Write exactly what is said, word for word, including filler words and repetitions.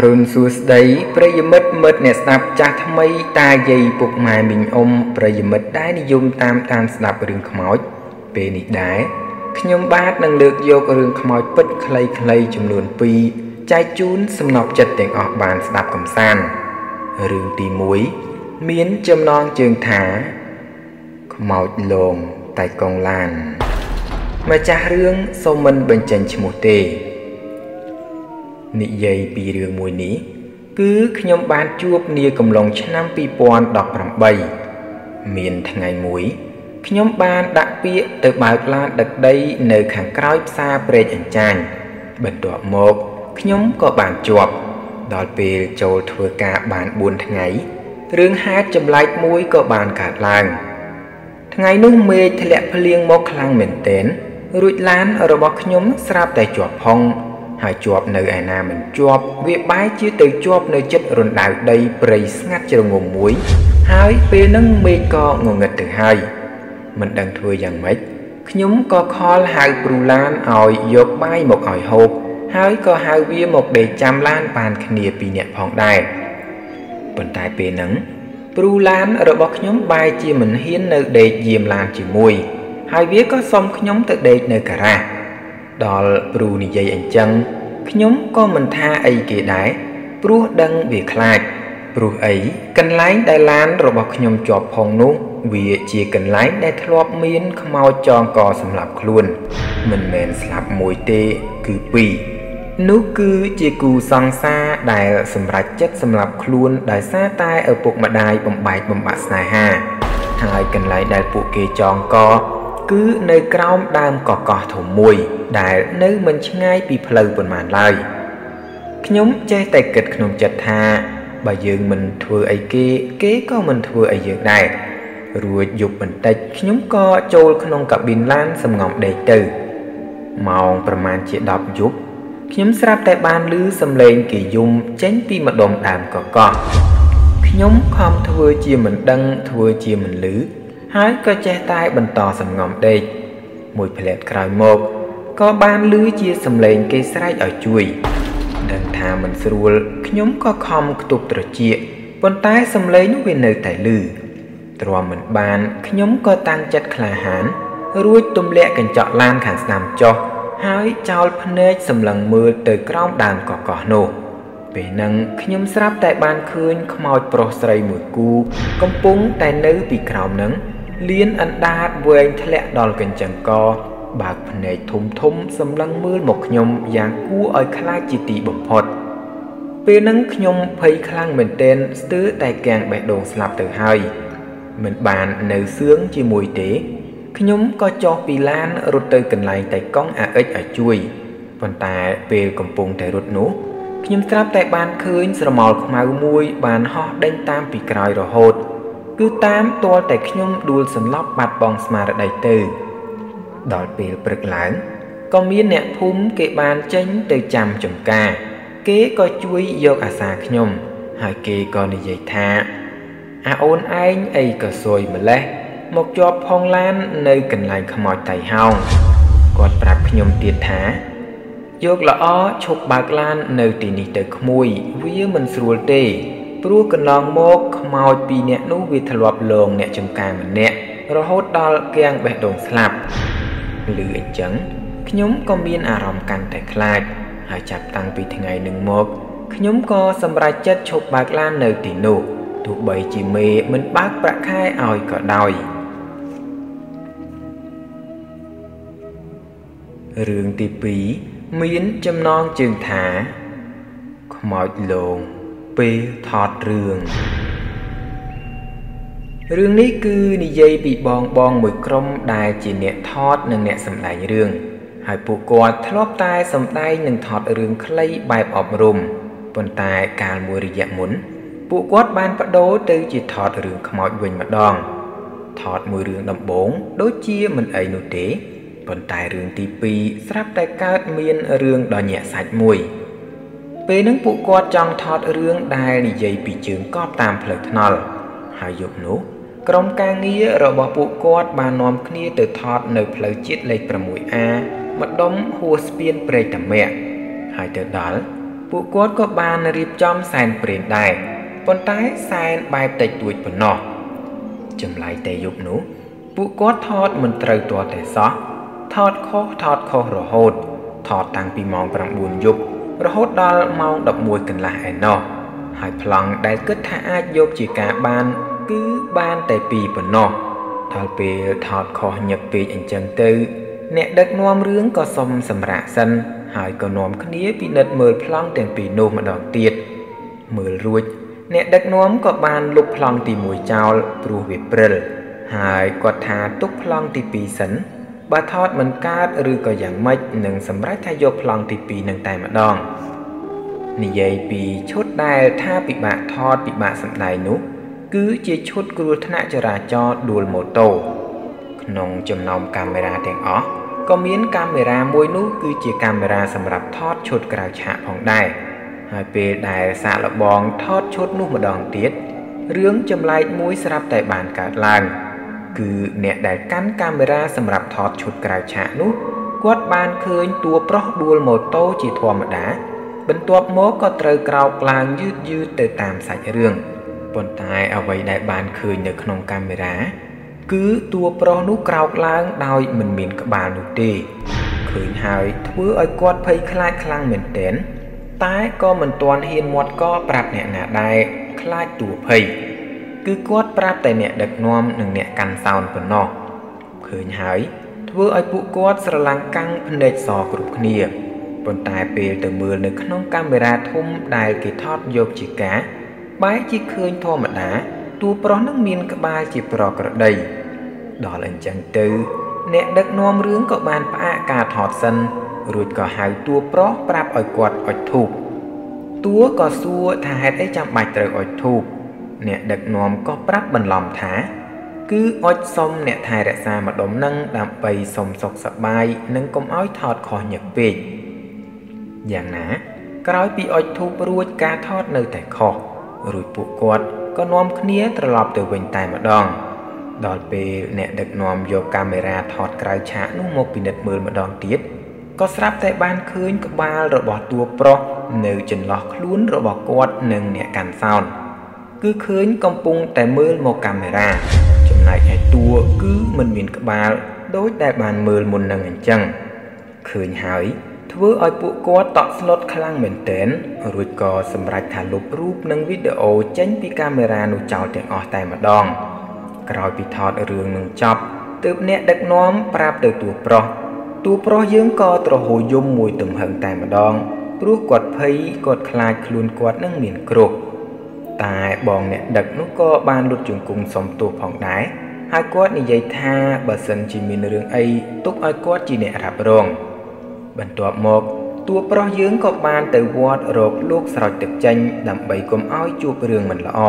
อรุณสุดใดประยมิตรมิตรเนี่ยสนับจัดทำไมตาใหญ่ปลุกหมายมิงอมประยมิตรได้นิยมตามตามสนับเรื่องขมอยเป็นอีกได้ขยมบาดนั่งเลือกโยกเรื่องขมอยปิดใครใครจำนวนปีใจจูนสำนับจัดแต่งออกบานสนับกำซันเรื่องตีมุ้ยเมียนจำนองเจิงถาขมอยลงไต่กองลานมาจากเรื่องโซมันเบญจชมุเตนิยายปีเรื่องมวยนี้คือขยมบานจูบเนียกำลังชนะปีปอนดอกประใบเมียนทางไงมวยขยมบานดักเปียเติบใบปลาดักได้เนื้อขังกร้อยซาเปรย์อันจังบรรดาหมกขยมก็บานจวบดอลเปย์โจทเวกาบานบุญทางไงเรื่องฮาจำไล่มวยก็บานขาดลางทางไงนุ่งเมย์ทะเลเพลียงหมกคลางเหม็นเต้นรุ่ยล้านระบบขยมสราบแต่จวบพองหายจวบในไอนาเหมือนจวบเวียบ้ายชื่อเตยจวบในจุดรุนดาวได้เปรย์งัดจะงงมุ้ยหายเปนั่งเมย์ก็งงเงินถึงหายมันดังทัวอย่างไหมขยมก็คอหายปลูล้านอ่อยยกบ้ายหมกอ่อยหกหายก็หายเวียหมกเดจามล้านปานขณีปีเนี่ยพองได้ปัญไตเปนั่งปลูล้านระบบขยมใบจีเหมือนเฮียนในเดเยี่ยมล้านจีมุ้ยหายเวียก็ส่งขยมเตยเดในกระดอลปรูนิยายอันจังขยมก็มันท่าไอเกได้ปรูดังเบียคลายปรูไอกันไล่ได้ล้านระบบขยมจอบพองนุเวียเจียกันไล่ได้ทลอบมีนขมเอาจองกอสำหรับคลุ่นมันแมนสลับมวยเตคือปีนุคือเจียกูซองซาได้สำหรับเจ็ดสำหรับคลุ่นได้ซาตายเอาปุกมาได้บำบัดบำบัดสายห้าทายกันไล่ได้ปุกเกจองกอคือในกล้ามดามก่อกอถมมวยได้เนื้อมันช่างง่ายปีเพลินบนหมานลายขยมใจแต่เกิดขนมจัดท่าใบยืนมันทัวไอเก๋เก๋ก็มันทัวไอยืนได้รัวยุบมันแต่ขยมก็โจลขนมกับบินล้านสมงอมได้ตื่นมองประมาณเจ็ดดอกยุบขยมทราบแต่บานลือสำเร็จกี่ยุมเจ้นปีมาดมดามก่อกอขยมความทัวเจียมันดังทัวเจียมันลือหายก็ใจตายบรรทอสำงอมได้มวยเพลิดคลายหมกก็บ้านลื้อเจียสำเร็จเกสไรเอาจุยเดินทางมันสรุลขยมก็คอมกตุกตรเจียบนใต้สำเร็จนุ้ยเนยไต่ลือตรวมเหมือนบ้านขยมก็ตั้งจัดคลาหานรู้ตุ่มเละกันเจาะลานขันสนามจอหายเจ้าพเนจสำลังมือเตยกล้องดามก่อก่อโนไปนั่งขยมทราบแต่บ้านคืนขมอยโปรไซมือกูกำปุ้งแต่เนื้อปีกราวนั้นเลี้ยนอันดาดเวงทะเลดอนกันจังกอบาดพเนยทุ่มทุ่มสำลังมือหมกขยมอย่างกู้อ้อยคลาจิติบ่มพอดเปนังขยมเพยคลั่งเหมือนเต้นซื้อแต่แกงแบดงสลับเตยหายเหมือนบานเนื้อเสื้อจีมวยเต๋ขยมก็จอปีล้านรถเตยกันไหลแต่ก้องอาเอ็กอาจุยปันตาเปย์กำปงแต่รถนู้ขยมทราบแต่บานคืนสมอลขมามวยบานห่อเด้งตามปีกรายรอหดคือตามตัวแต่ขยมดูลสำลับบาดบองสมาร์ไดเตอร์ดอลเปลือกหลังก็มีเนี่ยพุ่มเกบานเจนเตยจำจมกาเก๋ก็ช่วยโยกอาสาขยมหายเก๋ก็นิยายท่าอาโอนไอ้ไอ้ก็สวยมาแล้วหมกจอบพองล้านในกันไหลขมอยไตเฮากอดปรับขยมเตียท่าโยกละอ้อชกบากล้านในตีนิเตยขมุยวิ้วมันสรวลเตปรูกันลองโมกขมอยปีเนี่ยนู้วิถลวบลงเนี่ยจมกาเหมือนเนี่ยเราโหดดอลแกงแบดงสลับหรืออันจังขยมก็มีอารมณ์กันแต่คลาดหายจับตังปีทั้งไงหนึ่งหมกขยมก็สำราญจัดชกบากล้านในตีนุถูกใบจีเมมันปากประค่ายอ่อยก็ดอยเรื่องตีปีมีนจำนองจึงถาขมอยลงเปถอดเรื่องเรื่องนี้คือนิยายปีบองบองมวยกรมได้จีเนี่ยทอดหนึ่งเนี่ยสำหรับเรื่องหายปูกอดทะเลาะตายสำได้หนึ่งทอดเรื่องคล้ายใบปอบรมปนตายการมวยระยะหมุนปูกอดบานประโดตือจีทอดเรื่องขมอยเวงมาดองทอดมวยเรื่องดำบงโดยเชี่ยมันไอหนูเต๋ปนตายเรื่องตีปีสลับแต่การเมียนเรื่องดอนเนี่ยสายมวยเป็นนังปุกกอดจังทอดเรื่องได้นิยายปีจึงก็ตามเพลิดเพลินหายหยกนุกรมการเงี้ยระบบปุกกอดบานอมคณีเติร์ทอดในเพลิดจิตเลยประมุยอามัดดมหัวสเปียนเปรย์แต่แม่หายเติร์ดดัล ពួកគាត់ក៏បានរៀបចំសែនព្រេនដែរប៉ុន្តែសែនបែបតិចតួចប៉ុណ្ណោះចម្លែកតែយប់នោះពួកគាត់ថតមិនត្រូវទាល់តែសោះថតខុសថតខុសរហូតថតតាំងពីម៉ោងប្រាំបួនយប់រហូតដល់ម៉ោងដប់មួយកន្លះឯណោះហើយប្លង់ដែលគិតថាអាចយកជាការបានគឺបានតែពីរប៉ុណ្ណោះដល់ពេលថតខុសញឹកពេកអញ្ចឹងទៅអ្នកដឹកនាំរឿងក៏សុំសម្រាកសិនហើយក៏នាំគ្នាពិនិត្យមើលប្លង់ទាំងពីរនោះម្ដងទៀតមើលរួចអ្នកដឹកនាំក៏បានលុបប្លង់ទីមួយចោលព្រោះវាព្រិលហើយគាត់ថាទុកប្លង់ទីពីរសិនបើថតមិនកើតឬក៏យ៉ាងម៉េចនឹងសម្រេចថាយកប្លង់ទីពីរនឹងតែម្ដងនិយាយពីឈុតដែលថាពិបាកថតពិបាកសម្ដែងនោះគឺជាឈុតគ្រោះថ្នាក់ចរាចរណ៍ដួលម៉ូតូក្នុងចំណោមកាមេរ៉ាទាំងអស់ក៏មានកាមេរ៉ាមួយនោះគឺជាកាមេរ៉ាសម្រាប់ថតឈុតក្រៅឆាកផងដែរហើយពេលដែលសាកល្បងថតឈុតនោះម្ដងទៀតរឿងចម្លែកមួយស្រាប់តែបានកើតឡើងគឺអ្នកដែលកាន់កាមេរ៉ាសម្រាប់ថតឈុតក្រៅឆាកនោះគាត់បានឃើញតួប្រុសដួលម៉ូតូជាធម្មតាបន្ទាប់មកក៏ត្រូវក្រោកឡើងយឺតយឺតទៅតាមសាច់រឿងប៉ុន្តែអ្វីដែលបានឃើញនៅក្នុងកាមេរ៉ាគឺតួប្រុសនោះក្រោកឡើងដោយមិនមានក្បាលនោះទេឃើញហើយធ្វើឲ្យគាត់ភ័យខ្លាចខ្លាំងមែនទែនតែក៏មិនទាន់ហ៊ានមាត់កប្រាប់អ្នកណាដែរខ្លាចតួភ័យគឺគាត់ប្រាប់តែអ្នកដឹកនាំនិងអ្នកកាន់សោនប៉ុណ្ណោះឃើញហើយធ្វើឲ្យពួកគាត់ស្រឡាំងកាំងភ្នែកសគ្រប់គ្នាប៉ុន្តែពេលទៅមើលនៅក្នុងកាមេរ៉ាធំដែលគេថតយកជាការបែរជាឃើញធម្មតាតួប្រុសនឹងមានក្បាលជាប្រក្រតីដល់អញ្ចឹងទៅអ្នកដឹកនាំរឿងក៏បានផ្អាកការថតសិនរួចក៏ហៅតួប្រុសប្រាប់ឲ្យគាត់អុជធូបតួក៏សួរថាហេតុអីចាំបាច់ត្រូវអុជធូបអ្នកដឹកនាំក៏ប្រាប់បន្លំថាគឺអុជសុំអ្នកថែរក្សាម្ដុំនឹងដើម្បីសុំសុខសប្បាយនិងកុំឲ្យថតខុសញឹកពេកយ៉ាងណាក្រោយពីអុជធូបរួចការថតនៅតែខុសរួចពួកគាត់ក៏នាំគ្នាត្រឡប់ទៅវិញតែម្ដងដល់ពេលអ្នកដឹកនាំយកកាមេរ៉ាថតក្រៅឆាកនោះមកពិនិត្យមើលម្ដងទៀតក៏ស្រាប់តែបានឃើញក្បាលរបស់តួប្រុសនៅចន្លោះខ្លួនរបស់គាត់និងអ្នកកាន់សោនគឺឃើញកំពុងតែមើលមកកាមេរ៉ាចំណែកឯតួគឺមិនមានក្បាលដោយតែបានមើលមុននឹងអញ្ចឹងឃើញហើយធ្វើឲ្យពួកគាត់តក់ស្លុតខ្លាំងមែនទែនរួចក៏សម្រេចថាលុបរូបនិងវីដេអូចេញពីកាមេរ៉ានោះចោលទាំងអស់តែម្ដងក្រោយពីថតរឿងនឹងចប់ទើបអ្នកដឹកនាំប្រាប់ទៅតួប្រុសតួប្រុសយើងក៏ទ្រហោយំមួយទំហឹងតែម្ដងព្រោះគាត់ភ័យគាត់ខ្លាចខ្លួនគាត់នឹងមានគ្រោះតែបងអ្នកដឹកនោះក៏បានលុតជង្គង់សុំទោសផងដែរហើយគាត់និយាយថាបើសិនជាមានរឿងអីទុកឲ្យគាត់ជាអ្នករ៉ាប់រងបន្ទាប់មកតួប្រុសយើងក៏បានទៅវត្តរកលោកស្រោចទឹកចេញដើម្បីកុំឲ្យជួបរឿងមិនល្អ